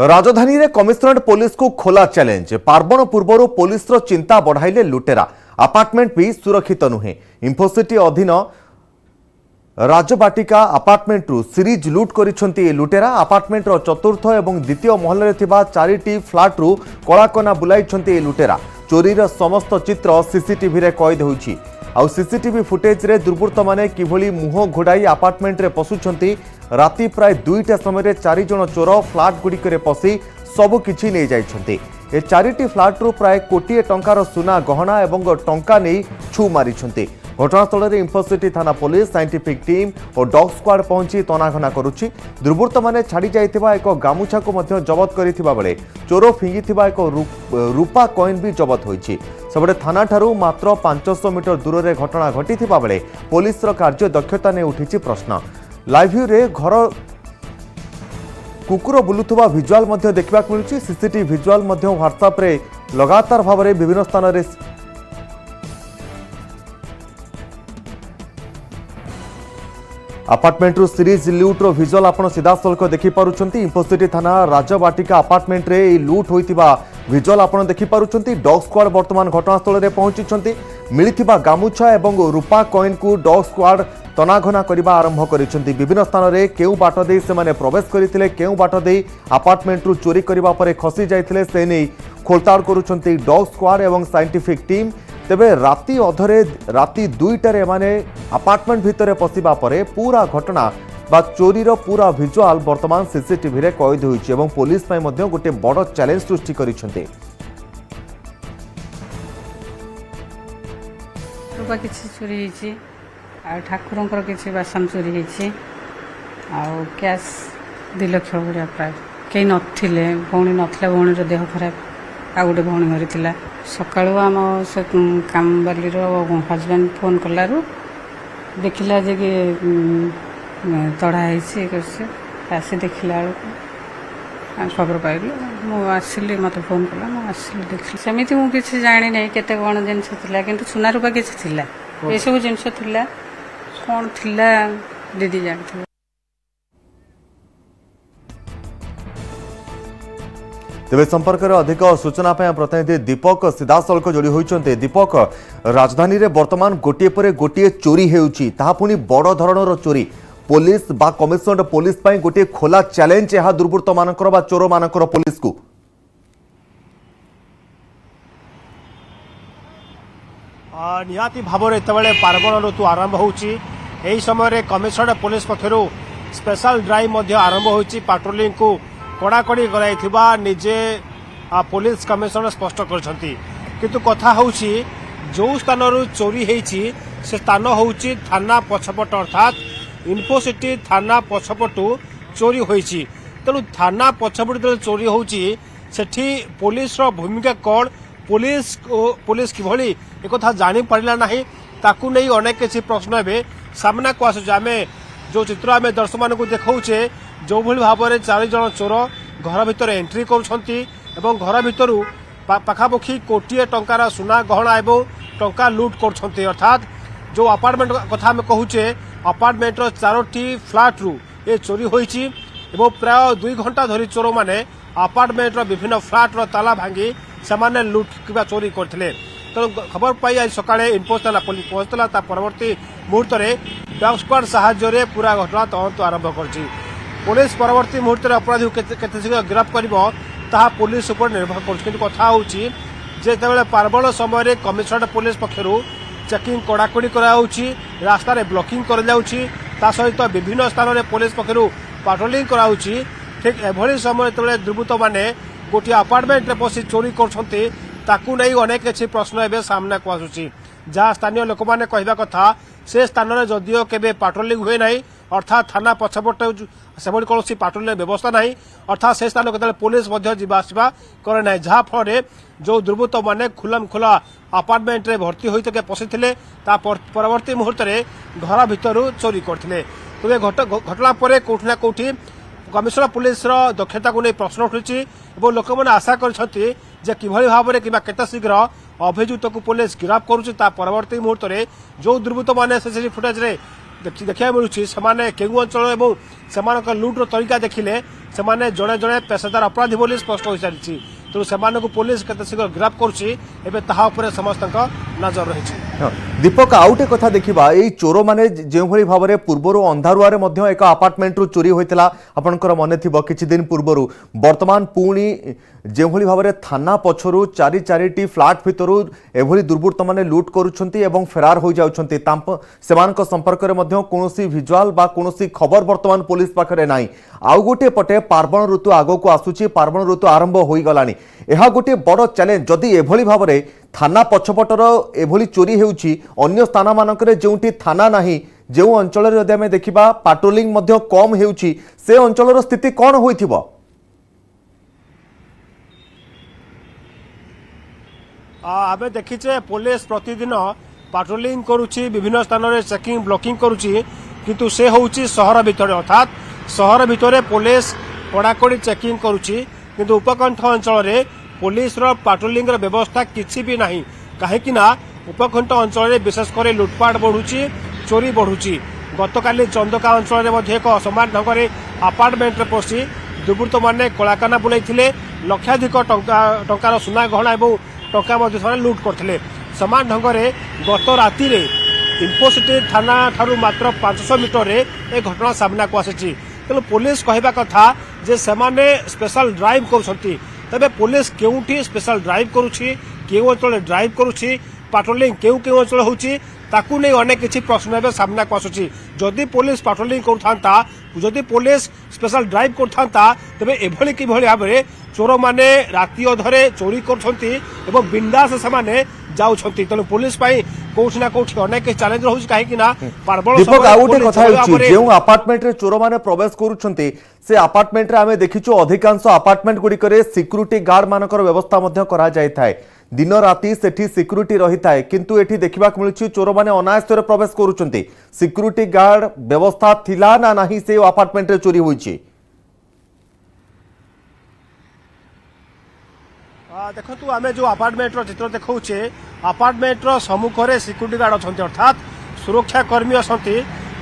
राजधानी रे commissionerate police को खोला चैलेंज। पार्वण पूर्वर पुलिस रो चिंता बढ़ाइले लुटेरा। अपार्टमेंट भी सुरक्षित नुहे। इंफोसिटी अधीन राजबाटिका अपार्टमेंट रु सीरीज लुट करिसंती लुटेरा। अपार्टमेंट रो चतुर्थ एवं द्वितीय महल रे थिबा 4टी फ्लैट रु कलाकना बुलाइसंती लुटेरा। चोरी रो समस्त चित्र सीसीटीवी रे कैद होईछि। आ सीसीटीवी फुटेज रे दुर्बृत्त माने किभली मुह घोड़ाई अपार्टमेंट रे पसुछंती। राति प्राय 2टा समय चारि जण चोर फ्लाट गुडी करे पसी सब किछि नै जाइछंती। ए 4टी फ्लाट रु प्राय कोटिए टंकार सुना गहना एवं टंका नै छु मारिछंती। घटनास्थल रे इंफोसिटी थाना पुलिस साइंटिफिक टीम और डॉग स्क्वाड पहुंची तनाघना करुछि। दुर्बृत्त माने छाडी जाइथिबा एको गामुछा को मध्ये जब्त करिथिबा बेले चोर फिंगिथिबा एको रूपा कॉइन भी जब्त होइछि। सबडे थाना ठारू मात्र 500 मीटर दूर रे घटना घटिथिबा बेले पुलिस रो कार्य दक्षता ने उठिछि प्रश्न। लाइव व्यू रे घर कुकुर बुलुथुवा विजुअल मध्ये देखबा मिलुछि। सीसीटीवी विजुअल मध्ये व्हाट्सएप रे लगातार भाव रे विभिन्न स्थान रे अपार्टमेंट रु सीरीज लुट रो विजुअल आपण सीधासलख देखि पारुछंती। इंफोसिटी थाना राजबाटिका अपार्टमेंट रे लुट होइतिबा विजुअल आपण देखि पारुछंती। डॉग स्क्वाड वर्तमान घटनास्थल रे पहुंचिछंती। मिलिथिबा गामुछा एवं रूपा कॉइन को डॉग स्क्वाड तनाघना करबा आरंभ करिसंती। विभिन्न स्थान रे केउ बाट देई से माने प्रवेश करितिले, केउ बाट देई अपार्टमेंट रु चोरी करबा परे खसी जाइतिले से नै खोलताड़ करुछंती डॉग स्क्वाड एवं साइंटिफिक टीम। तेबे राति अधरे राति 2टारे माने अपार्टमेंट भितरे पसिबा परे पूरा घटना बा चोरी रो पूरा विजुअल वर्तमान सीसीटीवी रे कैद होइछि एवं पुलिस पय मध्ये गोटे बड़ चैलेंज सृष्टि करिसंती। रूपा किछि चोरी हिछि आ ठाकुर किसी बासन चोरी होश 2 लाख भाया प्राय कहीं नथिले भौणी नथिला। भौणीर देह खराब आ गोटे भौणी मरीला। सका आम कामबाली हजबैंड फोन कलु देखला जे कि तढ़ाई आसी देखला बेलू खबर पाइलु। मुझे मत फोन कला मुझे देख सेमती मुझे जाणी ना के कौन जिनस कि सुना रूपा किसी ये सब जिनस कौन थिला दीदी जानते। तेज संपर्क में अधिक सूचना प्रतिनिधि दीपक सीधासलख जोड़ी होते। दीपक, राजधानी रे बर्तमान गोटे पर गोटे चोरी होउची, ता पुनी बड़ धरणर चोरी। पुलिस बा कमिश्नर पुलिस पाई गोटे खोला चैलेंज यह दुर्बृत्त मानकर बा चोर मानकर पुलिस को। निहाती भाव ये पार्वण ऋतु आरंभ होउची। यही समय कमिशनर पुलिस पक्षर स्पेशल ड्राइव आरंभ होती। पाट्रोलिंग को कड़ाकड़ी गलता निजे पुलिस कमिशनर स्पष्ट कर। कथा हूँ जो स्थान चोरी होती से स्थान हूँ थाना पछपट अर्थात इंफोसिटी थाना पछपटू चोरी होती। तेणु थाना पछपट जो चोरी होती से पुलिस भूमिका कौन, पुलिस किभली एक जापारा ना ताकू नहीं अनेक किसी प्रश्न ए सामना को आसुचे। आम जो चित्र आम दर्शक मानू देखे जो भाई भाव में 4 जण चोर घर भितर एंट्री कर घर भितर पखापाखि कोटिए टंकार सुना गहना एवं टंका लुट कर अर्थात जो अपार्टमेंट कथा आम कहूचे अपार्टमेंटर 4टी फ्लाट रु ये चोरी होती। प्राय 2 घंटा धरी चोर मैंने अपार्टमेंटर विभिन्न फ्लाट्र ताला भांगी से लुट कि चोरी करते। तेणु खबर पाई आज सकाल इनफोसला पुलिस पहुंचला। परवर्ती मुहूर्त में डॉग स्क्वाड साहाय्य पूरा घटना तदंत आरंभ कर पुलिस परवर्ती मुहूर्त में अपराधी केते शीघ्र गिरफ्त कर पुलिस उपर निर्भर कर। कथा होची जेतेबेले पार्वण समय कमिशनरेट पुलिस पक्षर चेकिंग कड़ाकड़ी कराउची, रास्तार ब्लॉकिंग कर जाउची, ता सहित विभिन्न स्थान में पुलिस पक्षर पेट्रोलिंग कराउची। ठीक एभली समय जेतेबेले दुर्बृत्त माने गोटे अपार्टमेंट पशि चोरी करछंती ताकू नहीं अनेक किसी प्रश्न एवं सामना को आसूची। जहाँ स्थानीय लोक मैंने कहवा कथा से स्थान में जदिव के पेट्रोलिंग हुए ना अर्थात थाना पछपट से कौन पेट्रोलिंग व्यवस्था ना अर्थात से स्थान के पुलिस आसवा करे ना जहाँफल जो दुर्बृत्त मैंने खुलामखुला अपार्टमेंट भर्ती होते पशिते परवर्त मुहूर्त में घर भितर चोरी करते। तेज घटना पर कौटिना कौटि कमिश्नर पुलिस दक्षता को नहीं प्रश्न उठुची। लोक मैंने आशा करछंती जे किभली भाव में किबा केते शीघ्र अभियुक्त को पुलिस गिरफ्त करुची। परवर्त मुहूर्त में जो दुर्बृत्त मैंने सीसीटीवी फुटेज देखा मिलूँ से केउ अंचल और लुट्र तरीका देखिले से जड़े जड़े पेशादार अपराधी बोली स्पष्ट हो सारी तेणु से पुलिस केत शीघ्र गिरफ कर समस्त नजर रही। दीपक आउ गोटे कथा देखा ये चोर मैंने जो भाव में पूर्वर अंधारुआ एक आपार्टमेंट चोरी होता आपंकर मन थी किद पूर्वर बर्तमान पुणी जो भाव में थाना पछरू चारि चारिटी फ्लाट भितर एभली दुर्बृत्त मैंने लुट कर फेरार हो जाती संपर्क में कौन भिजुआल कौन खबर बर्तमान पुलिस पाखे ना आउ गोटे पटे पार्वण ऋतु आग को आसूची पार्वण ऋतु आरंभ हो गला यह गोटे बड़ चैलेंज जदि एभली भाव में थाना पछपटर एभली चोरी होउछि अन्य स्थान मानकरे जोंटी थाना नाही जो अंचल रे आमे देखिबा पेट्रोलिंग मध्य कम होउछि से अंचल रो स्थिति कोन होइथिबो आबे देखिछे पुलिस प्रतिदिन पेट्रोलिंग करूछि विभिन्न स्थान रे चेकिंग ब्लॉकिंग करूछि किंतु से होउछि शहर भितरे अर्थात शहर भितरे पुलिस कड़ाकड़ी चेकिंग करूछि किंतु उपकंठ अंचल रे पुलिस रो पेट्रोलिंग रो व्यवस्था किसी भी नहीं कहीं ना उपकंठ अंचल रे विशेषकर लुटपाट बढ़ुची चोरी बढ़ुची गतकाली चंदका अंचल रे एक असमान ढंग से आपार्टमेंट रे पशि दुर्बृत्त माने कलाकाना बुलाइथिले लक्षाधिक टंकार सुना गहना और टंका मधु से लुट करथिले समान ढंग से गत राति रे इन्फोसिटी थाना ठारू मात्र 500 मीटर रे ए घटना सामना को आसेछि तेणु पुलिस कहवा कथा जे सेमाने स्पेशल ड्राइव करूछंती तबे पुलिस केउठी स्पेशल ड्राइव करूछि केउ अंचल ड्राइव करूछि पेट्रोलिंग केउ केउ अंचल होउछि ताकू नै अनेक किछि प्रश्न एबे सामना को आसुछि जदि पुलिस पेट्रोलिंग करथांता जदि पुलिस स्पेशल ड्राइव करथांता तबे एभली कि भली भाबरे चोर माने राति अधरे चोरी करछंती एवं बिंदास सेमाने जाउछंती तेणु पुलिस पाई कोठना कोठी अनेक चैलेंज रहउछ काहे कि ना पार्वण सब आ उठे कथा होउछ जेउ अपार्टमेंट रे चोर माने प्रवेश करूछंती से अपार्टमेंट रे आमे देखिछु अधिकांश अपार्टमेंट गुडी करे सिक्युरिटी गार्ड मानकर व्यवस्था मध्य करा जाय थाए दिन राति सेठी सिक्युरिटी रही थाए किंतु एठी देखिबा को मिलछु चोर माने अनायस्तर प्रवेश करूछंती सिक्युरिटी गार्ड व्यवस्था थिला ना नाही से अपार्टमेंट रे चोरी होईछि देखु आम जो आपार्टमेंट चित्र देखौचे आपार्टमेंट सम्मुखें सिक्यूरिटी गार्ड अच्छा अर्थात सुरक्षाकर्मी अंति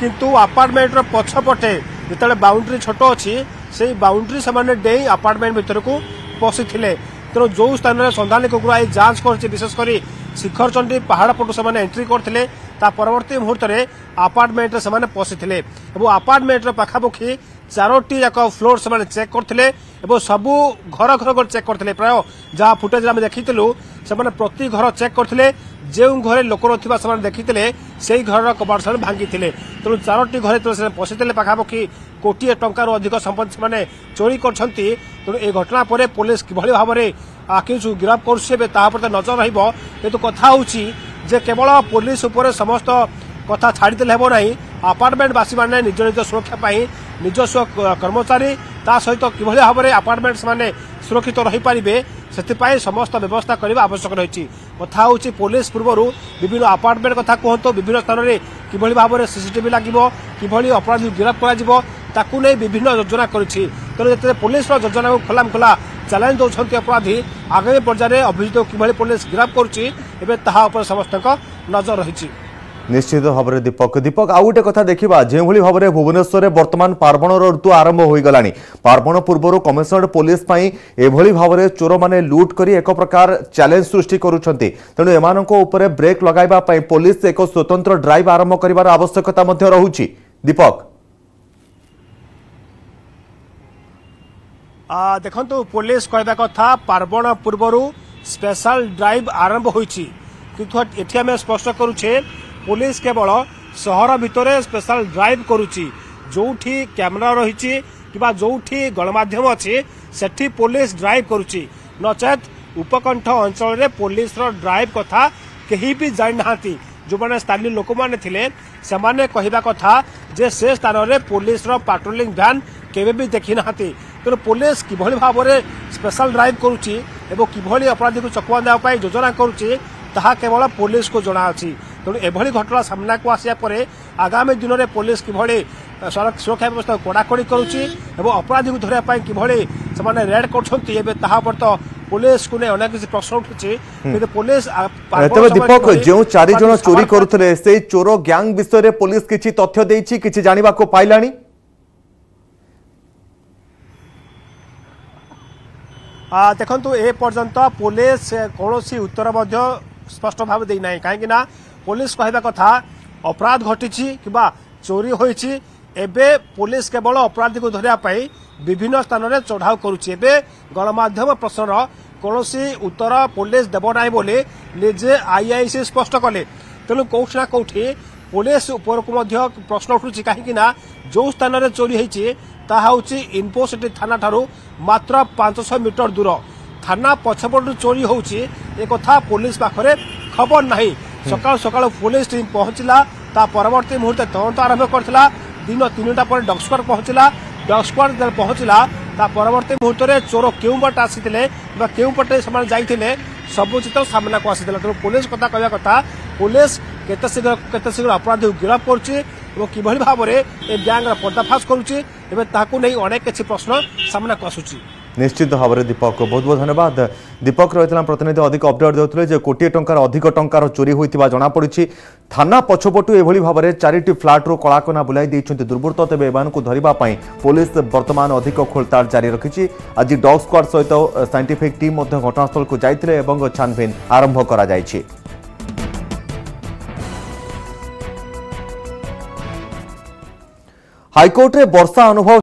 किंतु आपार्टमेंट पछपटे जिते बाउंड्री छोट अच्छी से बाउंड्री से डे आपार्टमेंट भीतर को पशि तेणु जो स्थान में सन्धानी कुकुर आई जांच कर विशेषकर शिखरचंडी पहाड़ पटू से एंट्री करते परवर्त मुहूर्त में आपार्टमेंट से पशिते आपार्टमेंट पाखापाखि चारोटी जाक फ्लोर से चेक करते सबू घर घर चेक करते प्राय जहाँ फुटेज आम देखी से प्रति घर चेक करते जो घर लोक ना देखते से ही घर कबाड़ से भांगी तेणु चारोटी घर पशिते पाखापाखि कोटी टंकार अधिक संपत्ति से चोरी करछंती तेणु ए घटना पर पुलिस किभली भाव में आखिरी गिरफ कर नजर रहिबो किंतु कथा होउछि जे केवल पुलिस उपर समस्त कथा छाड़ीदेले हेबो नाही आपार्टमेंटवासी माने निज निज सुरक्षा पाई निजस्व कर्मचारी ता सहित किभली भाव में आपार्टमेंट से सुरक्षित रही पारिबे से समस्त व्यवस्था करने आवश्यक रही कथा होउछि पुलिस पूर्वर विभिन्न आपार्टमेंट कथा कहतो विभिन्न स्थान में किभली भाव में सीसीटीवी लागिबो किभली अपराधी गिरफ कराजिबो ताकू नहीं विभिन्न योजना करेछि तेणु जब पुलिस योजना को खोलामखोला चैलेंज दौरान अपराधी आगामी पर्यायर अभियुक्त को किभली पुलिस गिरफ करुच्ची समस्त नजर रही निश्चित भाव में। दीपक दीपक आउ गोटे कथा देखा जो भाव में भुवनेश्वर में बर्तमान पार्वण ऋतु आरंभ हो गला पार्वण पूर्वर कमिशनर पुलिस एभली भाव में चोर मैंने लुट कर एक प्रकार चैलेंज सृष्टि करुंट तेणु एम ब्रेक लगाई पुलिस एक स्वतंत्र ड्राइव आरंभ कर आवश्यकता रही। दीपक देखु पुलिस कहवा कथा पार्वण पूर्वर स्पेशल ड्राइव आरंभ होती कि आम स्पष्ट करुचे पुलिस केवल सहर भितर स्पेशल ड्राइव करुच्ची जोठी कैमरा रही जो गणमाध्यम अच्छी सेठी पुलिस ड्राइव करुच्ची नचेत उपकंठ अंचल रे पुलिस ड्राइव कथा कहीं भी जान ना जो मैंने स्थानीय लोक मैंने से कहवा कथा जे से स्थान में पुलिस पेट्रोलिंग भ्यान केवे भी देखी ना तेणु पुलिस किभली भाव में स्पेशल ड्राइव करुच्ची एवं किभली अपराधी को चकमा देवाई योजना करुच्ची ताहा केवल पुलिस को जनाअी तेणु एभली घटना सामना को आसिया पर आगामी दिन में पुलिस किभली सुरक्षा व्यवस्था कड़ाकड़ी करुच्ची एवं अपराधी को धरने किभली से रेड कर तो पुलिस को नहीं अनेक किसी प्रश्न उठुची कि पुलिस तेज। दीपक जो चार जन चोरी करुले से चोर गैंग विषय में पुलिस किसी तथ्य दे कि जानवाक पाइला देखु ए पर्यंत पुलिस कौन सी उत्तर स्पष्ट भाव दे ना कहीं पुलिस कहवा कथा अपराध घटी कि चोरी होती एबे पुलिस केवल अपराधी को धरने विभिन्न स्थान में चढ़ाऊ करे गणमाध्यम प्रश्नर कौन सी उत्तर पुलिस देवना बोली निजे आईआईसी स्पष्ट कले तेणु कौटिना कौटि पुलिस उपर को प्रश्न उठू कहीं जो स्थान में चोरी होती ताउँ इनफोसिटी थाना ठारू मात्र 500 मीटर दूर थाना पछपटू चोरी होची एक कथा पुलिस पाखे खबर नहीं। सकाल सकाल पुलिस टीम पहुंचला ता परवर्ती मुहूर्त तदंत आरंभ करथिला दिन 3टा पर डॉग स्क्वाड पहुंचला ता परवर्ती मुहूर्त रे चोर केउ बाट आसीथिले बा केउ पटे समान जाईथिले सबु चित्र सामना को आसीथिला। तो पुलिस कथा कहया कथा पुलिस केते शीघ्र अपराधी को गिरफ्त करछि और किभली भाव में ए गैंगर पर्दाफाश करुछि एबे ताकू नै अनेक किछि प्रश्न सामना को आसुछि। निश्चित भाव में दीपक को बहुत बहुत धन्यवाद। दीपक रही प्रतिनिधि अधिक अपडेट देते कोटी टंकार अधिक टंकार चोरी होता जमापड़ी थाना पछपटू एभली भाव में 4टी फ्लाट्रु कलाकना बुलाई दुर्वृत्त तेज एमान धरने पुलिस बर्तमान अधिक खोलताड़ जारी रखी। आज डॉग स्क्वाड सहित साइंटिफिक टीम घटनास्थल को जाते छानभिन आरंभ कर हाईकोर्ट में वर्षा अनुभव